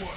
What?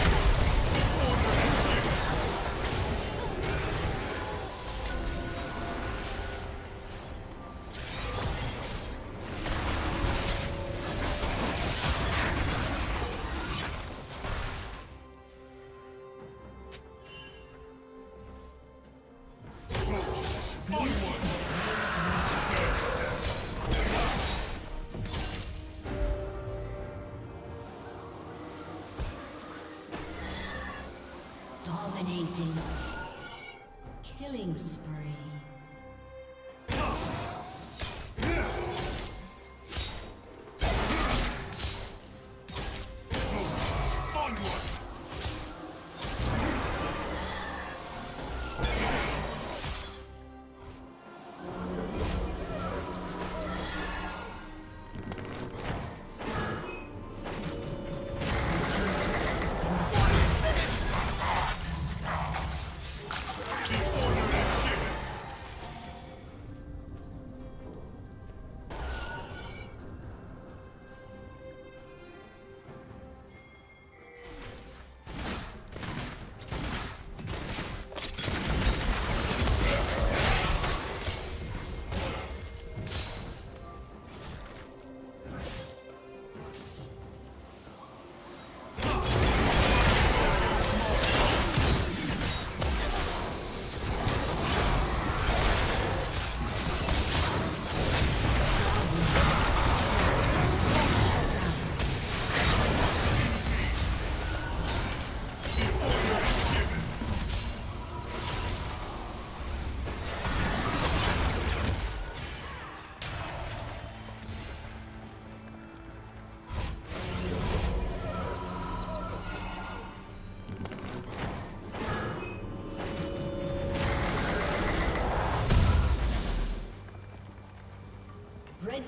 Dominating. Killing spree. Red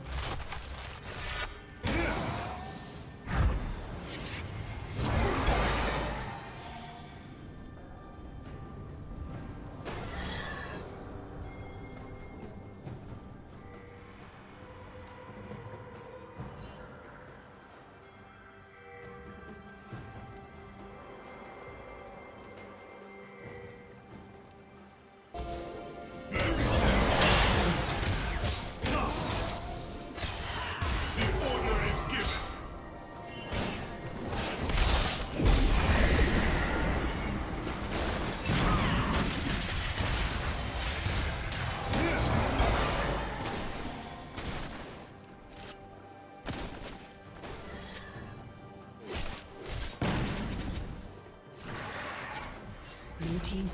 Blue team's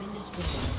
been destroyed.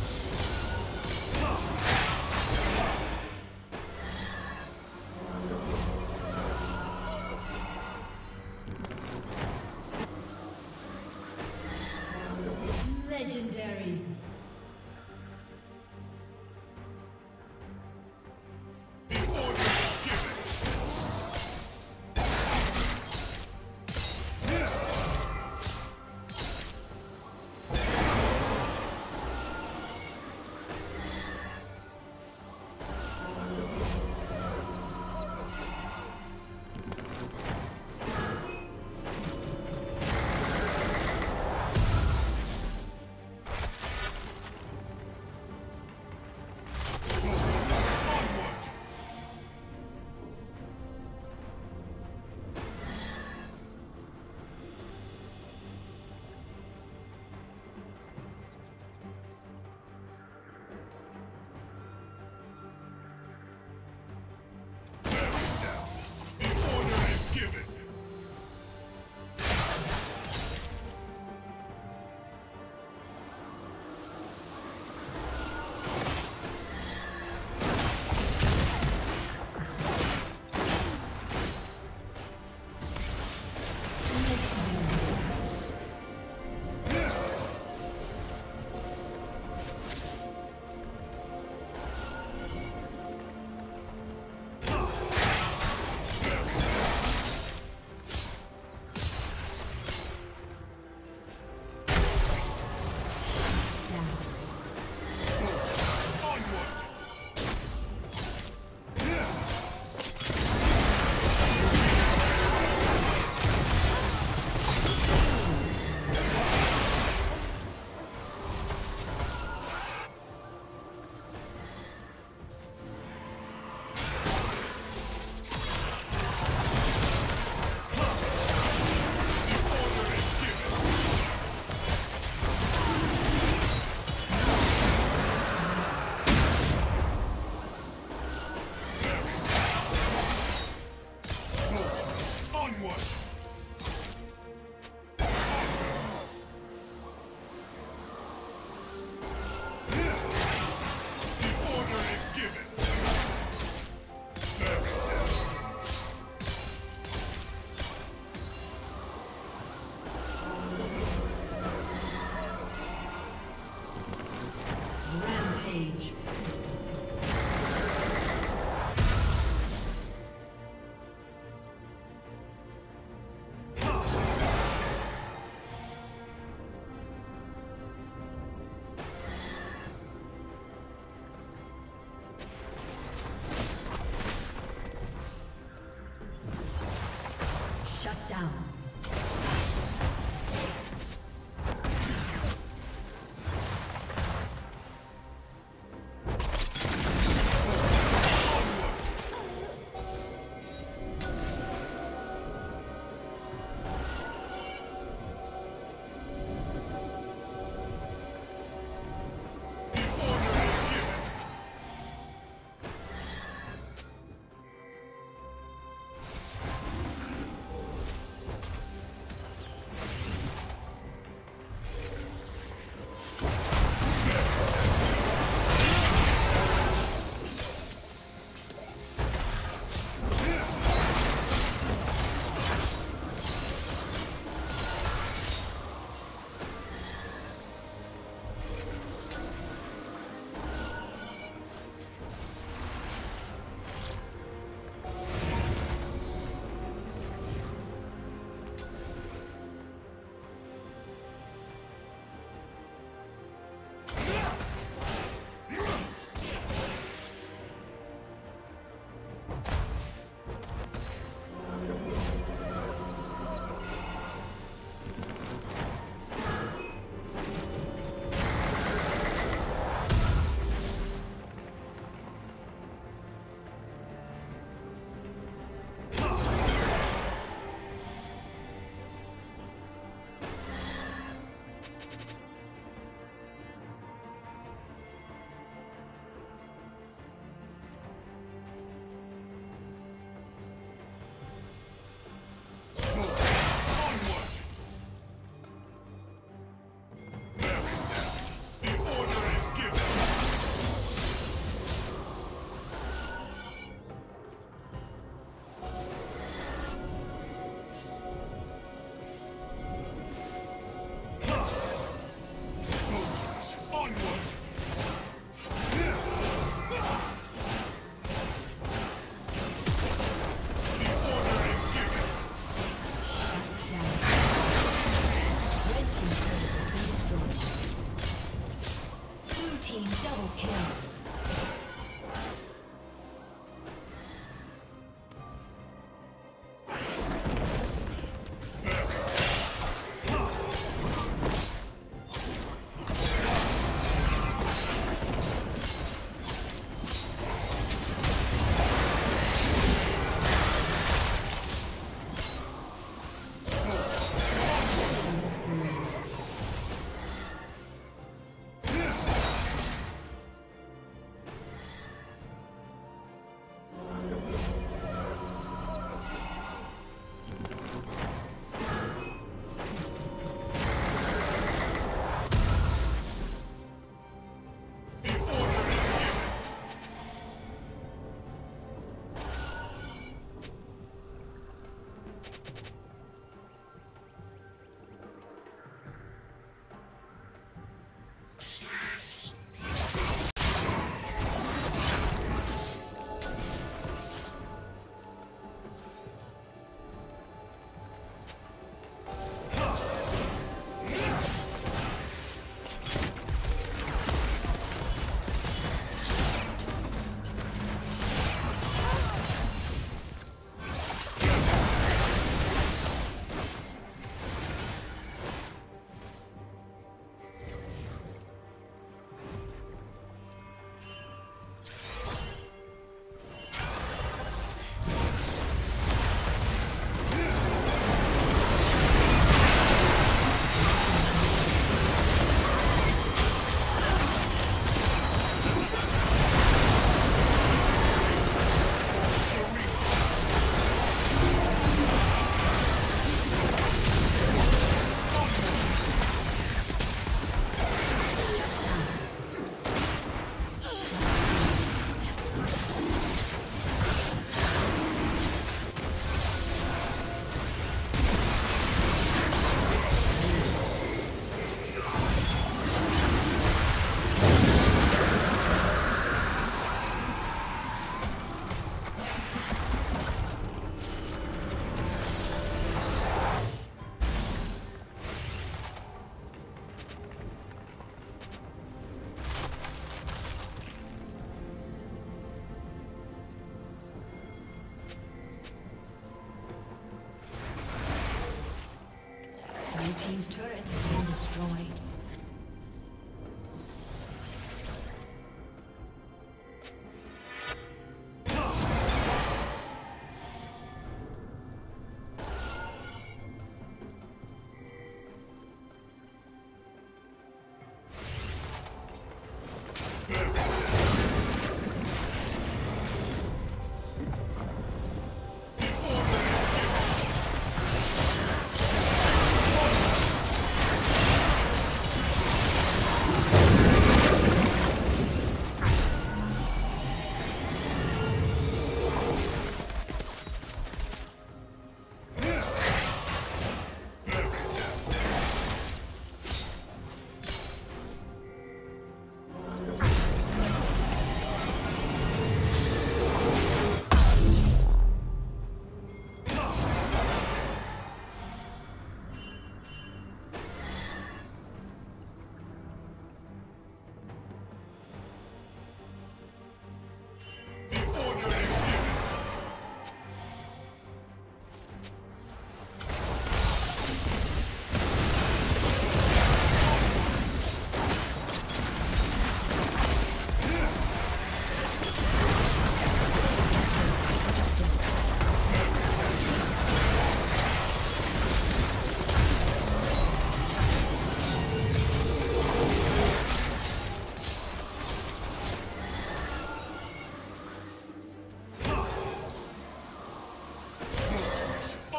team's turret has been destroyed.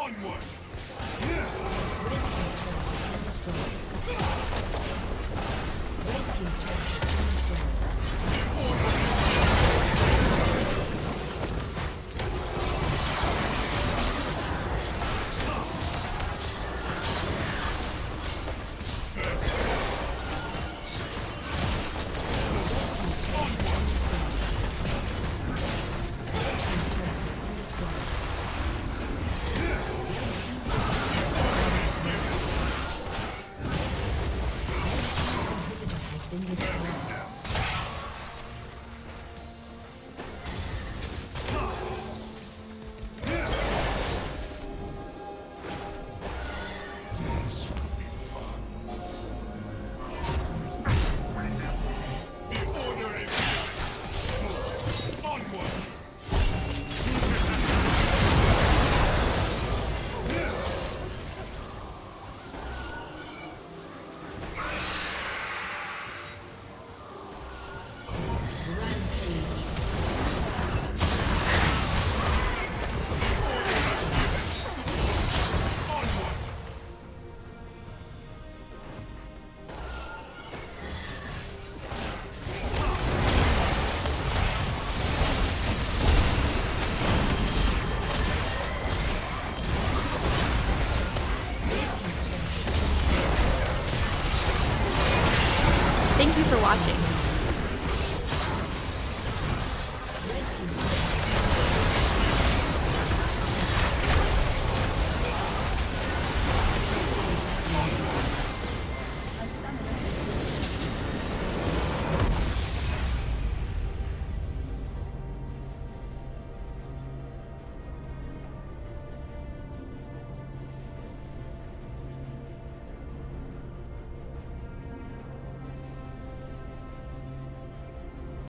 Onward!